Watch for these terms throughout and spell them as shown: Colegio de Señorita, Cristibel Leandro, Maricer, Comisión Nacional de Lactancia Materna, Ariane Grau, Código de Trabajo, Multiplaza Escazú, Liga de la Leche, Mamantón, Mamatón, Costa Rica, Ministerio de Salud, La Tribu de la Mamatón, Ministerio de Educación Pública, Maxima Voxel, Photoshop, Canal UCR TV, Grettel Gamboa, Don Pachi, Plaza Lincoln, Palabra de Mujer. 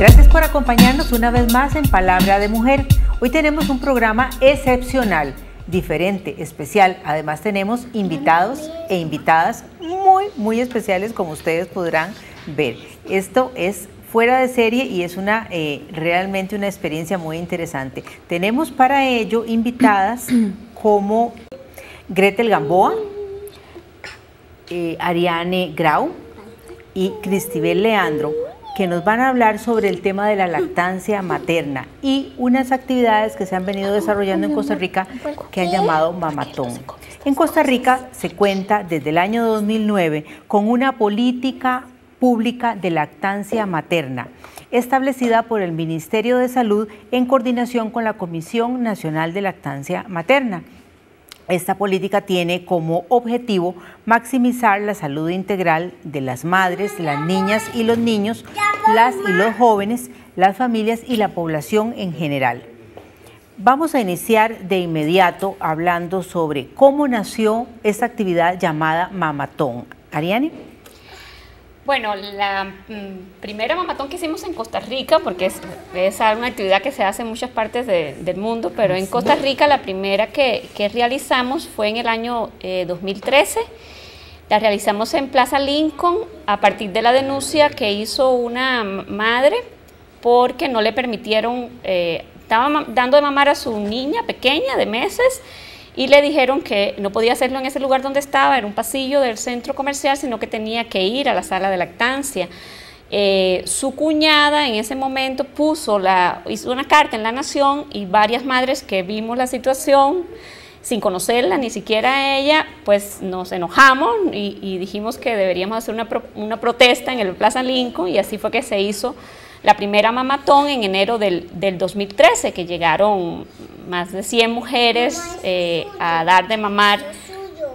Gracias por acompañarnos una vez más en Palabra de Mujer. Hoy tenemos un programa excepcional, diferente, especial. Además tenemos invitados e invitadas muy especiales, como ustedes podrán ver. Esto es fuera de serie y es una realmente una experiencia muy interesante. Tenemos para ello invitadas como Grettel Gamboa, Ariane Grau y Cristibel Leandro, que nos van a hablar sobre el tema de la lactancia materna y unas actividades que se han venido desarrollando en Costa Rica que han llamado Mamatón. En Costa Rica se cuenta desde el año 2009 con una política pública de lactancia materna, establecida por el Ministerio de Salud en coordinación con la Comisión Nacional de Lactancia Materna. Esta política tiene como objetivo maximizar la salud integral de las madres, las niñas y los niños, las y los jóvenes, las familias y la población en general. Vamos a iniciar de inmediato hablando sobre cómo nació esta actividad llamada Mamatón. Ariane. Bueno, la primera mamatón que hicimos en Costa Rica, porque es una actividad que se hace en muchas partes del mundo, pero en Costa Rica la primera que realizamos fue en el año 2013. La realizamos en Plaza Lincoln a partir de la denuncia que hizo una madre porque no le permitieron, estaba dando de mamar a su niña pequeña de meses, y le dijeron que no podía hacerlo en ese lugar donde estaba, era un pasillo del centro comercial, sino que tenía que ir a la sala de lactancia. Su cuñada en ese momento hizo una carta en La Nación, y varias madres que vimos la situación sin conocerla, ni siquiera a ella, pues nos enojamos y dijimos que deberíamos hacer una protesta en el Plaza Lincoln, y así fue que se hizo la primera mamatón en enero del 2013, que llegaron más de 100 mujeres a dar de mamar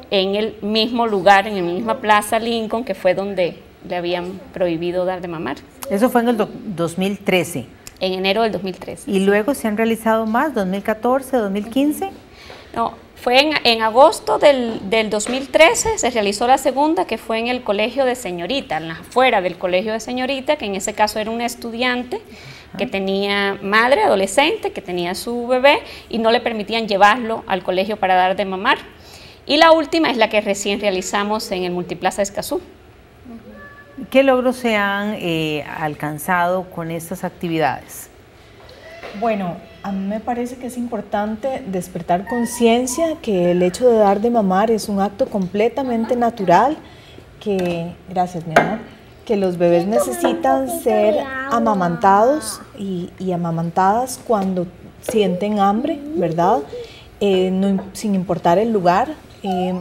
en el mismo lugar, en la misma Plaza Lincoln, que fue donde le habían prohibido dar de mamar. Eso fue en el 2013. En enero del 2013. ¿Y luego se han realizado más, 2014, 2015? No, fue en agosto del 2013, se realizó la segunda, que fue en el Colegio de Señorita, afuera del Colegio de Señorita, que en ese caso era una estudiante que tenía madre, adolescente, que tenía su bebé y no le permitían llevarlo al colegio para dar de mamar. Y la última es la que recién realizamos en el Multiplaza Escazú. ¿Qué logros se han alcanzado con estas actividades? Bueno, a mí me parece que es importante despertar conciencia que el hecho de dar de mamar es un acto completamente natural, que, gracias mi amor, que los bebés necesitan ser amamantados y amamantadas cuando sienten hambre, ¿verdad? Sin importar el lugar,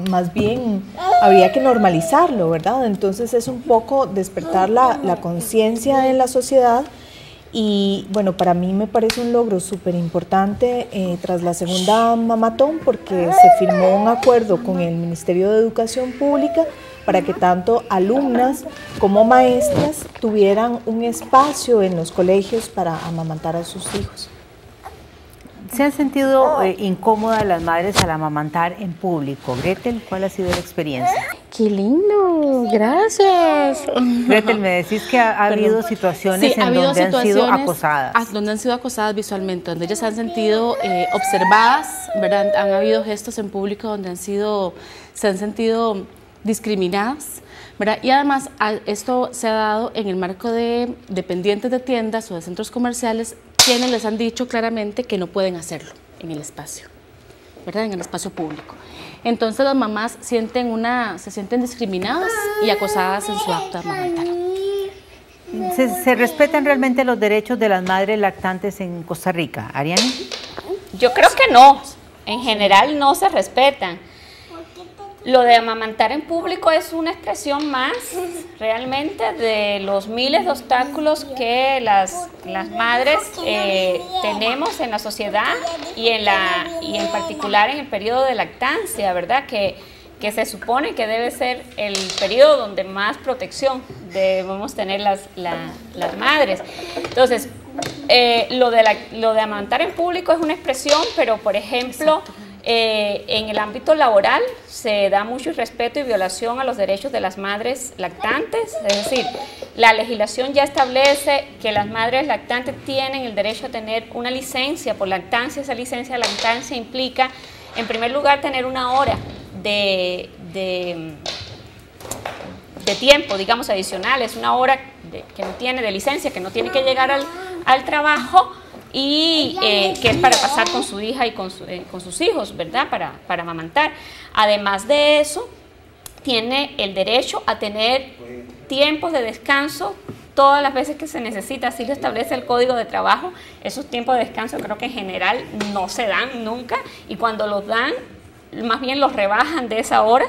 más bien habría que normalizarlo, ¿verdad? Entonces es un poco despertar la conciencia en la sociedad. Y bueno, para mí me parece un logro súper importante tras la segunda mamatón, porque se firmó un acuerdo con el Ministerio de Educación Pública para que tanto alumnas como maestras tuvieran un espacio en los colegios para amamantar a sus hijos. ¿Se han sentido incómodas las madres al amamantar en público? Grettel, ¿cuál ha sido la experiencia? ¡Qué lindo! ¡Gracias! Grettel, me decís que ha habido situaciones donde han sido acosadas visualmente, donde ellas se han sentido observadas, ¿verdad? Han habido gestos en público donde se han sentido discriminadas, ¿verdad? Y además esto se ha dado en el marco de dependientes de tiendas o de centros comerciales, quienes les han dicho claramente que no pueden hacerlo en el espacio, ¿verdad? En el espacio público. Entonces las mamás se sienten discriminadas y acosadas en su acto de amamantar. ¿Se respetan realmente los derechos de las madres lactantes en Costa Rica, Ariane? Yo creo que no, en general no se respetan. Lo de amamantar en público es una expresión más realmente de los miles de obstáculos que las madres tenemos en la sociedad y en particular en el periodo de lactancia, ¿verdad? Que se supone que debe ser el periodo donde más protección debemos tener las madres. Entonces, lo de amamantar en público es una expresión, pero por ejemplo En el ámbito laboral se da mucho irrespeto y violación a los derechos de las madres lactantes, es decir, la legislación ya establece que las madres lactantes tienen el derecho a tener una licencia por lactancia. Esa licencia de lactancia implica, en primer lugar, tener una hora de tiempo, digamos, adicional, es una hora que no tiene de licencia, que no tiene que llegar al trabajo, y que es para pasar con su hija y con sus hijos, ¿verdad?, para amamantar. Además de eso, tiene el derecho a tener tiempos de descanso todas las veces que se necesita, así lo establece el Código de Trabajo. Esos tiempos de descanso creo que en general no se dan nunca, y cuando los dan, más bien los rebajan de esa hora.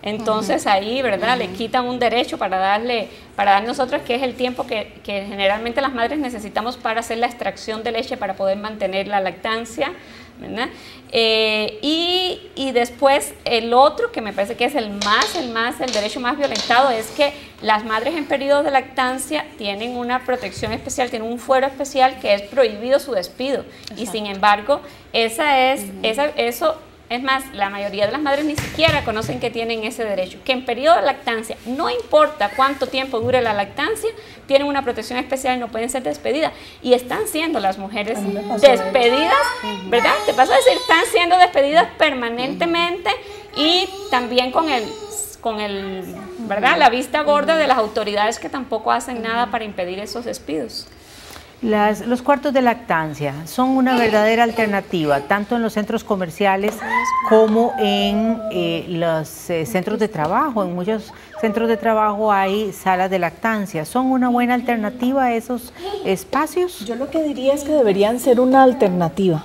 Entonces ahí, ¿verdad?, le quitan un derecho para dar nosotros, que es el tiempo que generalmente las madres necesitamos para hacer la extracción de leche, para poder mantener la lactancia, ¿verdad? Y después el otro, que me parece que es el derecho más violentado, es que las madres en periodos de lactancia tienen una protección especial, tienen un fuero especial, que es prohibido su despido. Exacto. Y sin embargo, es más, la mayoría de las madres ni siquiera conocen que tienen ese derecho, que en periodo de lactancia, no importa cuánto tiempo dure la lactancia, tienen una protección especial y no pueden ser despedidas. Y están siendo las mujeres despedidas, ¿verdad? Te paso a decir, están siendo despedidas permanentemente, y también con el ¿verdad?, la vista gorda de las autoridades, que tampoco hacen nada para impedir esos despidos. Los cuartos de lactancia son una verdadera alternativa, tanto en los centros comerciales como en los centros de trabajo. En muchos centros de trabajo hay salas de lactancia. ¿Son una buena alternativa a esos espacios? Yo lo que diría es que deberían ser una alternativa.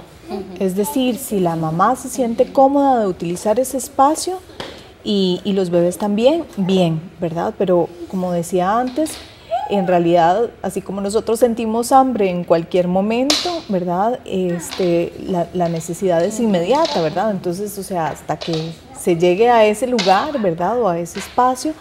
Es decir, si la mamá se siente cómoda de utilizar ese espacio y los bebés también, bien, ¿verdad? Pero como decía antes, en realidad, así como nosotros sentimos hambre en cualquier momento, ¿verdad?, la necesidad es inmediata, ¿verdad? Entonces, o sea, hasta que se llegue a ese lugar, ¿verdad?, o a ese espacio,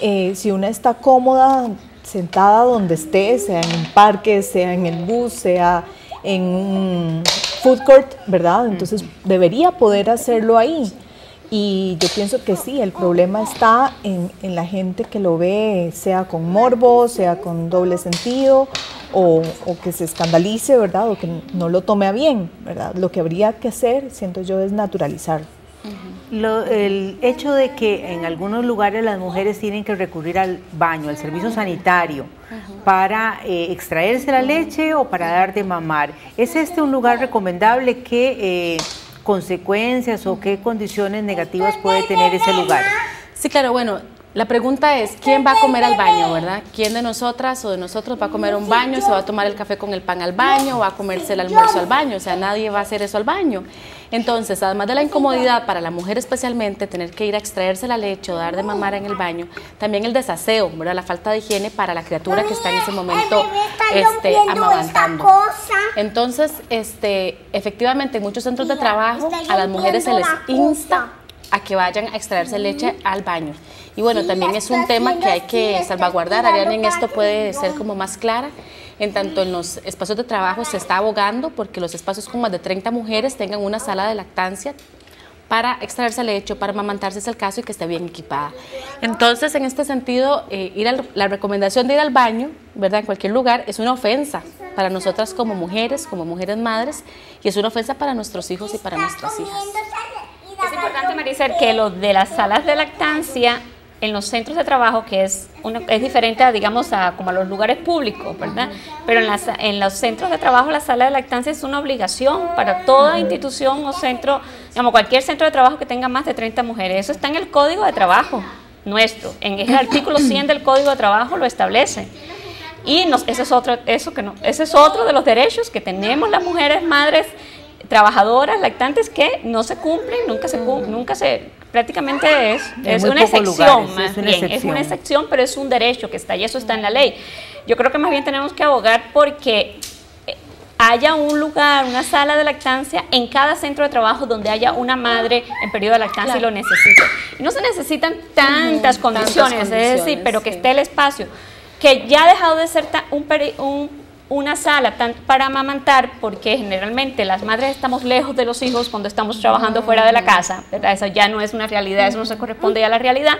si una está cómoda, sentada donde esté, sea en un parque, sea en el bus, sea en un food court, ¿verdad?, entonces debería poder hacerlo ahí. Y yo pienso que sí, el problema está en la gente que lo ve, sea con morbo, sea con doble sentido, o que se escandalice, ¿verdad?, o que no lo tome a bien, ¿verdad? Lo que habría que hacer, siento yo, es naturalizarlo. El hecho de que en algunos lugares las mujeres tienen que recurrir al baño, al servicio sanitario, para extraerse la leche o para dar de mamar, ¿es este un lugar recomendable? Que consecuencias o qué condiciones negativas puede tener ese lugar? Sí, claro, bueno, la pregunta es, ¿quién va a comer al baño, verdad? ¿Quién de nosotras o de nosotros va a comer un baño, se va a tomar el café con el pan al baño, o va a comerse el almuerzo al baño? O sea, nadie va a hacer eso al baño. Entonces, además de la incomodidad para la mujer especialmente, tener que ir a extraerse la leche o dar de mamar en el baño, también el desaseo, ¿verdad?, la falta de higiene para la criatura que está en ese momento amamantando. Entonces, efectivamente, en muchos centros de trabajo a las mujeres se les insta a que vayan a extraerse leche al baño. Y bueno, también es un tema que hay que salvaguardar. Ariane en esto puede ser como más clara. En tanto, en los espacios de trabajo se está abogando porque los espacios con más de 30 mujeres tengan una sala de lactancia para extraerse leche, para amamantarse, es el caso, y que esté bien equipada. Entonces, en este sentido, la recomendación de ir al baño, ¿verdad?, en cualquier lugar, es una ofensa para nosotras como mujeres madres, y es una ofensa para nuestros hijos y para nuestras hijas. Es importante, Maricer, que lo de las salas de lactancia en los centros de trabajo, que es diferente, digamos, como a los lugares públicos, ¿verdad? Pero en los centros de trabajo, la sala de lactancia es una obligación para toda institución o centro, digamos, cualquier centro de trabajo que tenga más de 30 mujeres. Eso está en el Código de Trabajo nuestro, en el artículo 100 del Código de Trabajo lo establece. Y ese es otro de los derechos que tenemos las mujeres madres trabajadoras lactantes, que no se cumplen, prácticamente es una excepción, es una excepción, pero es un derecho que está, y eso está en la ley. Yo creo que más bien tenemos que abogar porque haya un lugar, una sala de lactancia en cada centro de trabajo donde haya una madre en periodo de lactancia, claro, y lo necesite. Y no se necesitan tantas condiciones, es decir, pero que esté el espacio, que ya ha dejado de ser un una sala para amamantar, porque generalmente las madres estamos lejos de los hijos cuando estamos trabajando fuera de la casa, ¿verdad? Eso ya no es una realidad, eso no se corresponde a la realidad,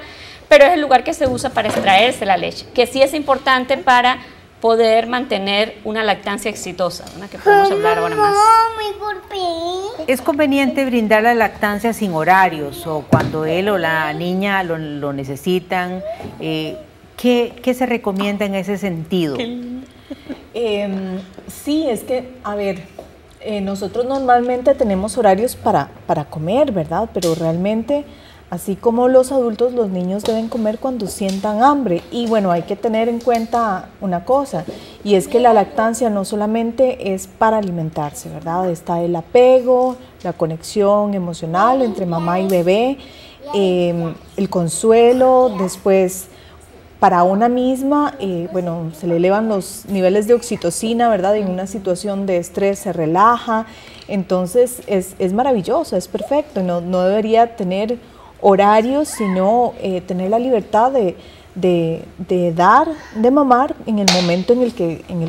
pero es el lugar que se usa para extraerse la leche, que sí es importante para poder mantener una lactancia exitosa, ¿no? Que podemos hablar ahora más. ¿Es conveniente brindar la lactancia sin horarios o cuando él o la niña lo necesitan? ¿Qué se recomienda en ese sentido? Sí, es que, a ver, nosotros normalmente tenemos horarios para comer, ¿verdad? Pero realmente, así como los adultos, los niños deben comer cuando sientan hambre. Y bueno, hay que tener en cuenta una cosa, y es que la lactancia no solamente es para alimentarse, ¿verdad? Está el apego, la conexión emocional entre mamá y bebé, el consuelo, después para una misma, bueno, se le elevan los niveles de oxitocina, ¿verdad? En una situación de estrés se relaja, entonces es maravilloso, es perfecto, no debería tener horarios, sino tener la libertad de dar, de mamar en el momento en el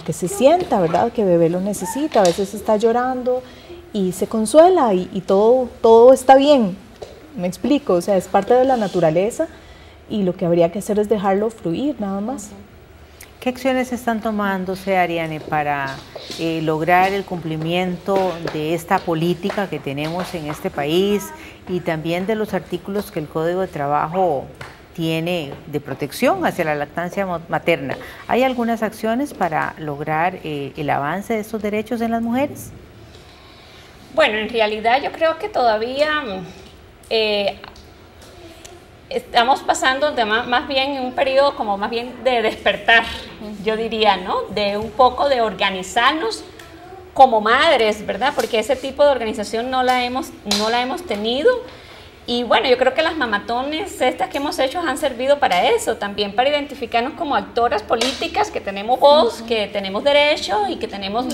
que se sienta, ¿verdad? Que bebé lo necesita, a veces está llorando y se consuela y todo está bien, me explico, o sea, es parte de la naturaleza y lo que habría que hacer es dejarlo fluir, nada más. ¿Qué acciones están tomándose, Ariane, para lograr el cumplimiento de esta política que tenemos en este país y también de los artículos que el Código de Trabajo tiene de protección hacia la lactancia materna? ¿Hay algunas acciones para lograr el avance de estos derechos en las mujeres? Bueno, en realidad yo creo que todavía estamos pasando de más bien en un periodo como más bien de despertar, yo diría, ¿no? De un poco de organizarnos como madres, ¿verdad? Porque ese tipo de organización no la hemos tenido. Y bueno, yo creo que las mamatones estas que hemos hecho han servido para eso, también para identificarnos como actoras políticas, que tenemos voz, que tenemos derechos y que tenemos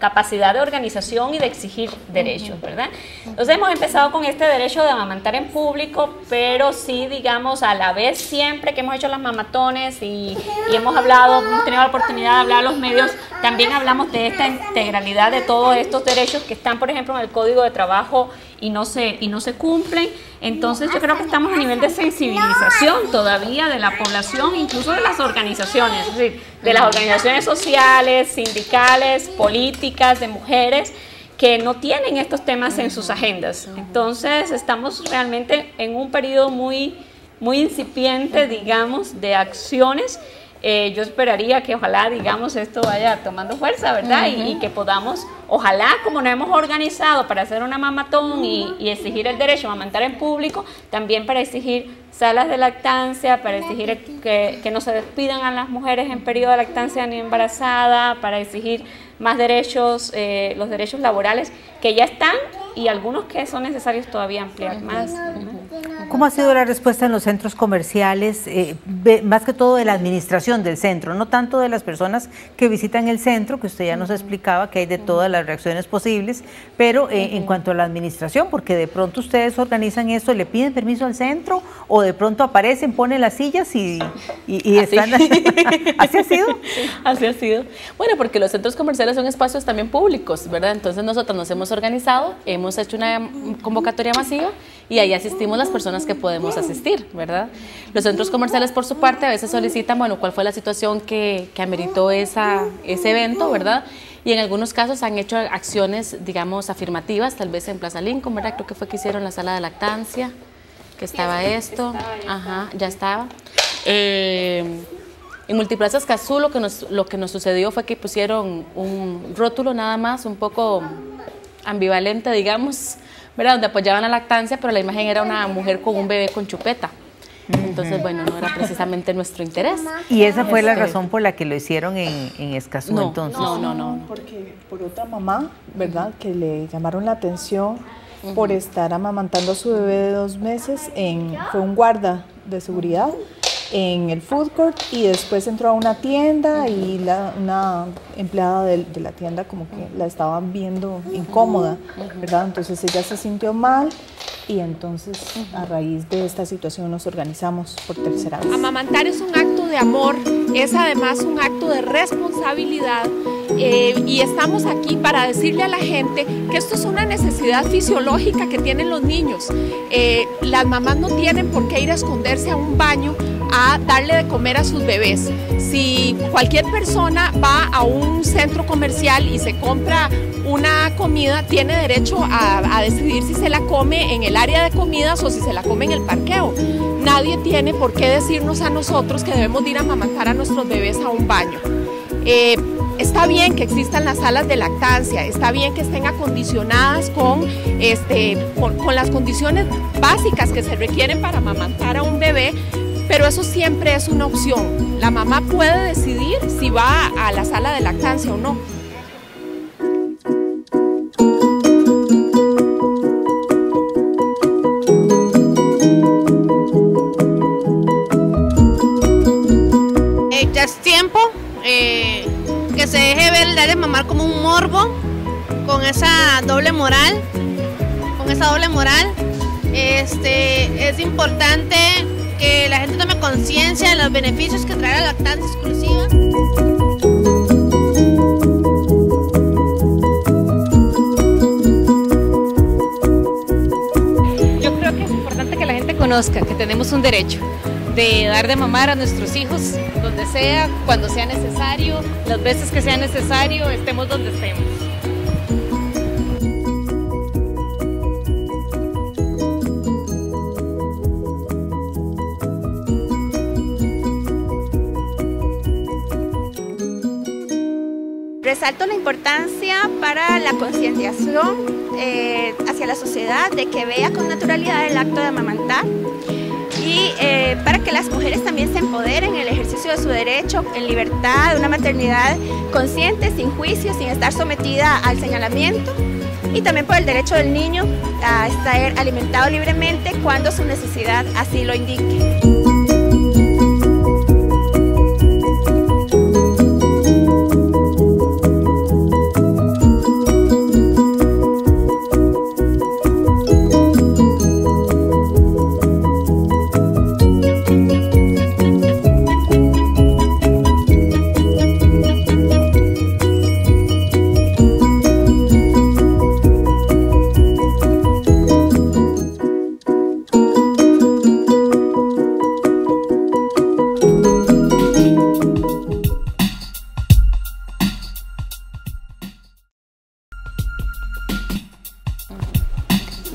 capacidad de organización y de exigir derechos, ¿verdad? Entonces hemos empezado con este derecho de amamantar en público, pero sí, digamos, a la vez siempre que hemos hecho las mamatones y hemos hablado, hemos tenido la oportunidad de hablar a los medios, también hablamos de esta integralidad de todos estos derechos que están, por ejemplo, en el Código de Trabajo y no se cumplen. Entonces yo creo que estamos a nivel de sensibilización todavía de la población, incluso de las organizaciones, es decir, de las organizaciones sociales, sindicales, políticas, de mujeres, que no tienen estos temas en sus agendas. Entonces estamos realmente en un periodo muy incipiente, digamos, de acciones. Yo esperaría que ojalá, digamos, esto vaya tomando fuerza, ¿verdad? Y que podamos, ojalá, como nos hemos organizado para hacer una mamatón y exigir el derecho a amamantar en público, también para exigir salas de lactancia, para exigir que no se despidan a las mujeres en periodo de lactancia ni embarazada, para exigir más derechos, los derechos laborales que ya están y algunos que son necesarios todavía ampliar más, ¿no? ¿Cómo ha sido la respuesta en los centros comerciales, más que todo de la administración del centro, no tanto de las personas que visitan el centro, que usted ya nos explicaba que hay de todas las reacciones posibles, pero en cuanto a la administración, porque de pronto ustedes organizan esto, le piden permiso al centro o de pronto aparecen, ponen las sillas y así. Están... ¿Así ha sido? Sí, así ha sido. Bueno, porque los centros comerciales son espacios también públicos, ¿verdad? Entonces nosotros nos hemos organizado, hemos hecho una convocatoria masiva y ahí asistimos las personas que podemos asistir, ¿verdad? Los centros comerciales, por su parte, a veces solicitan, bueno, cuál fue la situación que ameritó ese evento, ¿verdad? Y en algunos casos han hecho acciones, digamos, afirmativas, tal vez en Plaza Lincoln, ¿verdad? Creo que fue que hicieron la sala de lactancia, que estaba esto, ajá, ya estaba. En Multiplaza Escazú lo que nos sucedió fue que pusieron un rótulo nada más, un poco ambivalente, digamos, ¿verdad? Donde apoyaban la lactancia, pero la imagen era una mujer con un bebé con chupeta. Entonces, bueno, no era precisamente nuestro interés. ¿Y esa fue la razón por la que lo hicieron en Escazú, entonces? No, porque por otra mamá, ¿verdad? Que le llamaron la atención por estar amamantando a su bebé de 2 meses, fue un guarda de seguridad en el food court y después entró a una tienda y una empleada de la tienda como que la estaba viendo incómoda, ¿verdad? Entonces ella se sintió mal Y entonces, a raíz de esta situación, nos organizamos por tercera vez. Amamantar es un acto de amor, es además un acto de responsabilidad, y estamos aquí para decirle a la gente que esto es una necesidad fisiológica que tienen los niños. Las mamás no tienen por qué ir a esconderse a un baño a darle de comer a sus bebés. Si cualquier persona va a un centro comercial y se compra una comida, tiene derecho a decidir si se la come en el área de comidas o si se la come en el parqueo. Nadie tiene por qué decirnos a nosotros que debemos de ir a amamantar a nuestros bebés a un baño. Está bien que existan las salas de lactancia, está bien que estén acondicionadas con las condiciones básicas que se requieren para amamantar a un bebé, pero eso siempre es una opción. La mamá puede decidir si va a la sala de lactancia o no. Ya es tiempo que se deje ver el dar de mamar como un morbo, con esa doble moral, es importante que la gente tome conciencia de los beneficios que trae la lactancia exclusiva. Yo creo que es importante que la gente conozca que tenemos un derecho de dar de mamar a nuestros hijos donde sea, cuando sea necesario, las veces que sea necesario, estemos donde estemos. Resalto la importancia para la concienciación hacia la sociedad, de que vea con naturalidad el acto de amamantar, y para que las mujeres también se empoderen en el ejercicio de su derecho, en libertad, de una maternidad consciente, sin juicio, sin estar sometida al señalamiento, y también por el derecho del niño a estar alimentado libremente cuando su necesidad así lo indique.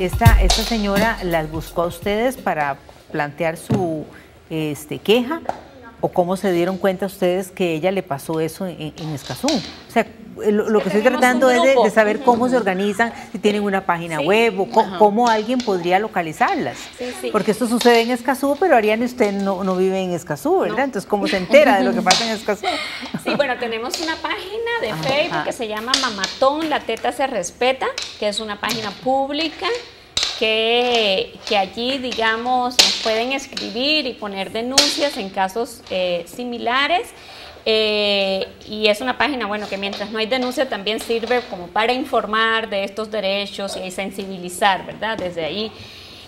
Esta señora las buscó a ustedes para plantear su queja, o cómo se dieron cuenta ustedes que ella le pasó eso en Escazú. O sea, lo que estoy tratando es de saber cómo se organizan, si tienen una página web, o cómo alguien podría localizarlas. Porque esto sucede en Escazú, pero Ariane, usted no vive en Escazú, ¿verdad? No. Entonces, ¿cómo se entera de lo que pasa en Escazú? Sí, bueno, tenemos una página de Facebook que se llama Mamatón, la teta se respeta, que es una página pública. Que allí, digamos, nos pueden escribir y poner denuncias en casos similares, y es una página, bueno, que mientras no hay denuncia también sirve como para informar de estos derechos y sensibilizar, ¿verdad? Desde ahí.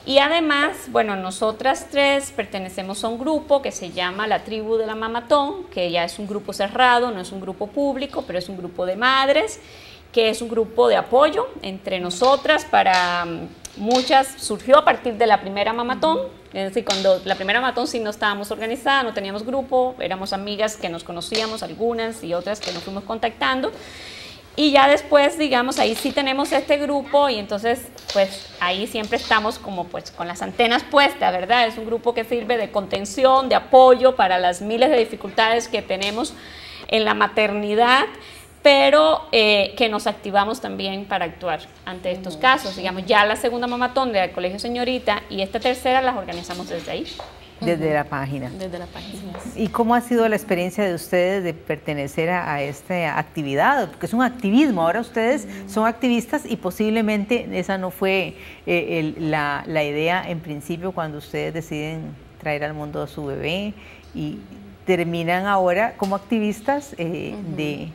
Y además, bueno, nosotras tres pertenecemos a un grupo que se llama La Tribu de la Mamatón, que ya es un grupo cerrado, no es un grupo público, pero es un grupo de madres, que es un grupo de apoyo entre nosotras para... Muchas surgió a partir de la primera mamatón, es decir, cuando la primera mamatón sí no estábamos organizadas, no teníamos grupo, éramos amigas que nos conocíamos, algunas, y otras que nos fuimos contactando, y ya después, digamos, ahí sí tenemos este grupo, y entonces, pues, ahí siempre estamos como, pues, con las antenas puestas, ¿verdad? Es un grupo que sirve de contención, de apoyo para las miles de dificultades que tenemos en la maternidad, pero que nos activamos también para actuar ante estos casos. Digamos, ya la segunda mamatón del Colegio Señorita y esta tercera las organizamos desde ahí. Desde la página. Desde la página. ¿Y cómo ha sido la experiencia de ustedes de pertenecer a esta actividad? Porque es un activismo, ahora ustedes son activistas, y posiblemente esa no fue la idea en principio cuando ustedes deciden traer al mundo a su bebé, y terminan ahora como activistas de...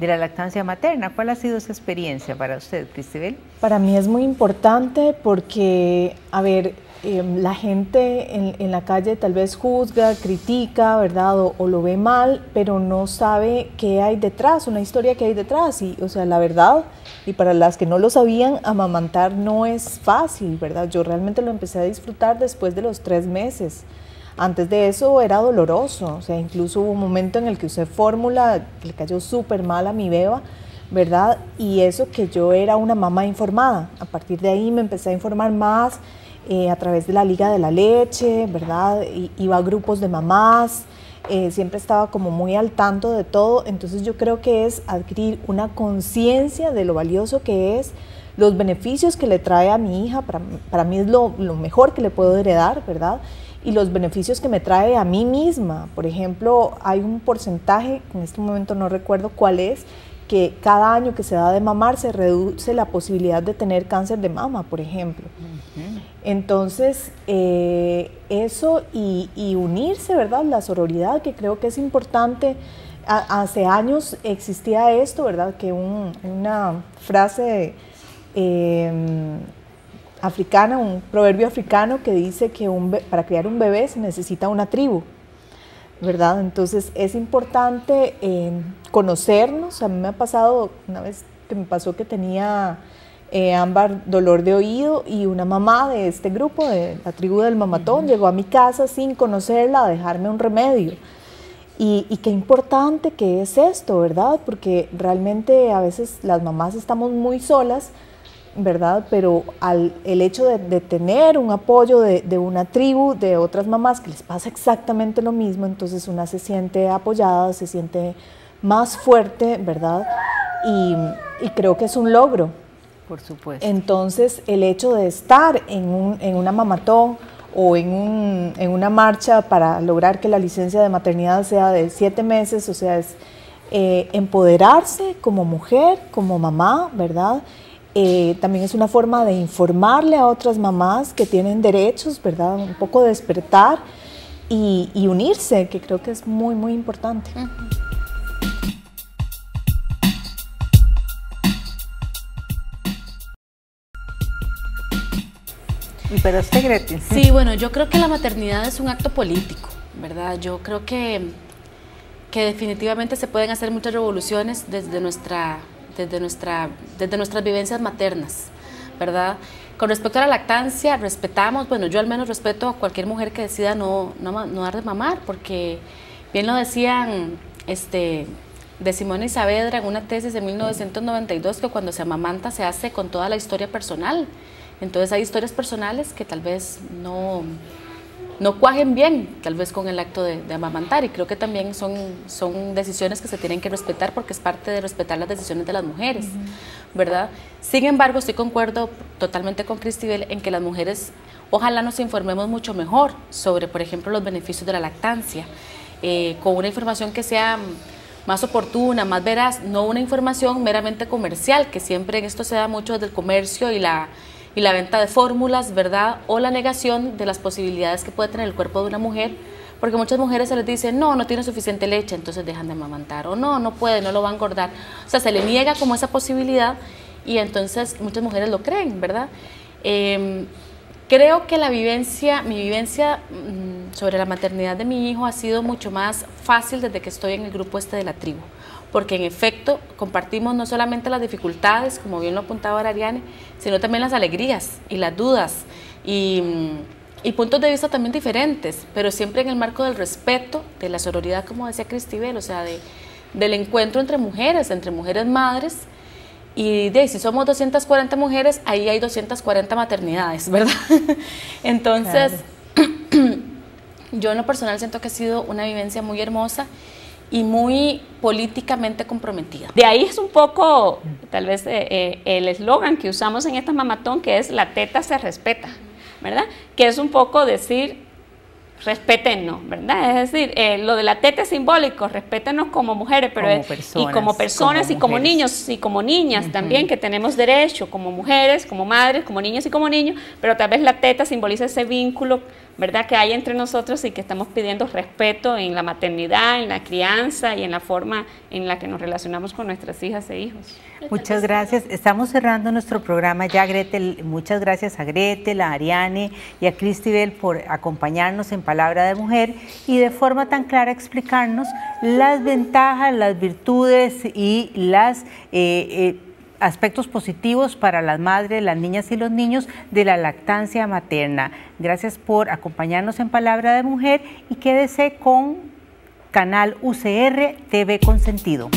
de la lactancia materna. ¿Cuál ha sido esa experiencia para usted, Cristibel? Para mí es muy importante porque, a ver, la gente en la calle tal vez juzga, critica, ¿verdad? O lo ve mal, pero no sabe qué hay detrás, una historia que hay detrás. Y, o sea, la verdad, y para las que no lo sabían, amamantar no es fácil, ¿verdad? Yo realmente lo empecé a disfrutar después de los 3 meses. Antes de eso era doloroso, o sea, incluso hubo un momento en el que usé fórmula, le cayó súper mal a mi beba, ¿verdad? Y eso que yo era una mamá informada. A partir de ahí me empecé a informar más a través de la Liga de la Leche, ¿verdad? Iba a grupos de mamás, siempre estaba como muy al tanto de todo. Entonces yo creo que es adquirir una conciencia de lo valioso que es, los beneficios que le trae a mi hija. Para mí es lo mejor que le puedo heredar, ¿verdad? Y los beneficios que me trae a mí misma. Por ejemplo, hay un porcentaje, en este momento no recuerdo cuál es, que cada año que se da de mamar se reduce la posibilidad de tener cáncer de mama, por ejemplo. Entonces, eso y unirse, ¿verdad? La sororidad, que creo que es importante. Hace años existía esto, ¿verdad? Que una frase africana, un proverbio africano que dice que para criar un bebé se necesita una tribu, ¿verdad? Entonces es importante conocernos. A mí me ha pasado, una vez que me pasó que tenía Ámbar dolor de oído, y una mamá de este grupo, de la tribu del Mamatón, llegó a mi casa sin conocerla a dejarme un remedio. Y qué importante que es esto, ¿verdad? Porque realmente a veces las mamás estamos muy solas, ¿verdad? Pero el hecho de tener un apoyo de una tribu, de otras mamás que les pasa exactamente lo mismo, entonces una se siente apoyada, se siente más fuerte, ¿verdad? Y creo que es un logro. Por supuesto. Entonces el hecho de estar en una mamatón o en una marcha para lograr que la licencia de maternidad sea de 7 meses, o sea, es empoderarse como mujer, como mamá, ¿verdad? También es una forma de informarle a otras mamás que tienen derechos, ¿verdad? Un poco despertar y unirse, que creo que es muy, muy importante. ¿Y para usted, Grettel? Sí, bueno, yo creo que la maternidad es un acto político, ¿verdad? Yo creo que definitivamente se pueden hacer muchas revoluciones desde nuestras vivencias maternas, ¿verdad? Con respecto a la lactancia, respetamos, bueno, yo al menos respeto a cualquier mujer que decida no dar de mamar, porque bien lo decían de Simón y Saavedra en una tesis de 1992, que cuando se amamanta se hace con toda la historia personal. Entonces hay historias personales que tal vez no cuajen bien, tal vez con el acto de amamantar, y creo que también son decisiones que se tienen que respetar, porque es parte de respetar las decisiones de las mujeres, ¿verdad? Sin embargo, sí concuerdo totalmente con Cristibel en que las mujeres ojalá nos informemos mucho mejor sobre, por ejemplo, los beneficios de la lactancia, con una información que sea más oportuna, más veraz, no una información meramente comercial, que siempre en esto se da mucho desde el comercio y la venta de fórmulas, ¿verdad? O la negación de las posibilidades que puede tener el cuerpo de una mujer, porque muchas mujeres se les dice, no tiene suficiente leche, entonces dejan de amamantar, o no puede, no lo va a engordar. O sea, se le niega como esa posibilidad, y entonces muchas mujeres lo creen, ¿verdad? Creo que mi vivencia sobre la maternidad de mi hijo ha sido mucho más fácil desde que estoy en el grupo de la tribu, porque en efecto compartimos no solamente las dificultades, como bien lo apuntaba Ariane, sino también las alegrías y las dudas y puntos de vista también diferentes, pero siempre en el marco del respeto, de la sororidad, como decía Cristibel, o sea, del encuentro entre mujeres madres, y de si somos 240 mujeres, ahí hay 240 maternidades, ¿verdad? Entonces, claro. Yo en lo personal siento que ha sido una vivencia muy hermosa y muy políticamente comprometida. De ahí es un poco, tal vez, el eslogan que usamos en esta mamatón, que es la teta se respeta, ¿verdad? Que es un poco decir, respétennos, ¿verdad? Es decir, lo de la teta es simbólico, respétennos como mujeres, pero como personas y como niños y como niñas también, que tenemos derecho como mujeres, como madres, como niñas y como niños, pero tal vez la teta simboliza ese vínculo ¿verdad?, que hay entre nosotros y que estamos pidiendo respeto en la maternidad, en la crianza y en la forma en la que nos relacionamos con nuestras hijas e hijos. Muchas gracias. Estamos cerrando nuestro programa ya, Grettel. Muchas gracias a Grettel, a Ariane y a Cristibel por acompañarnos en Palabra de Mujer y de forma tan clara explicarnos las ventajas, las virtudes y las aspectos positivos para las madres, las niñas y los niños de la lactancia materna. Gracias por acompañarnos en Palabra de Mujer y quédese con Canal UCR TV Consentido.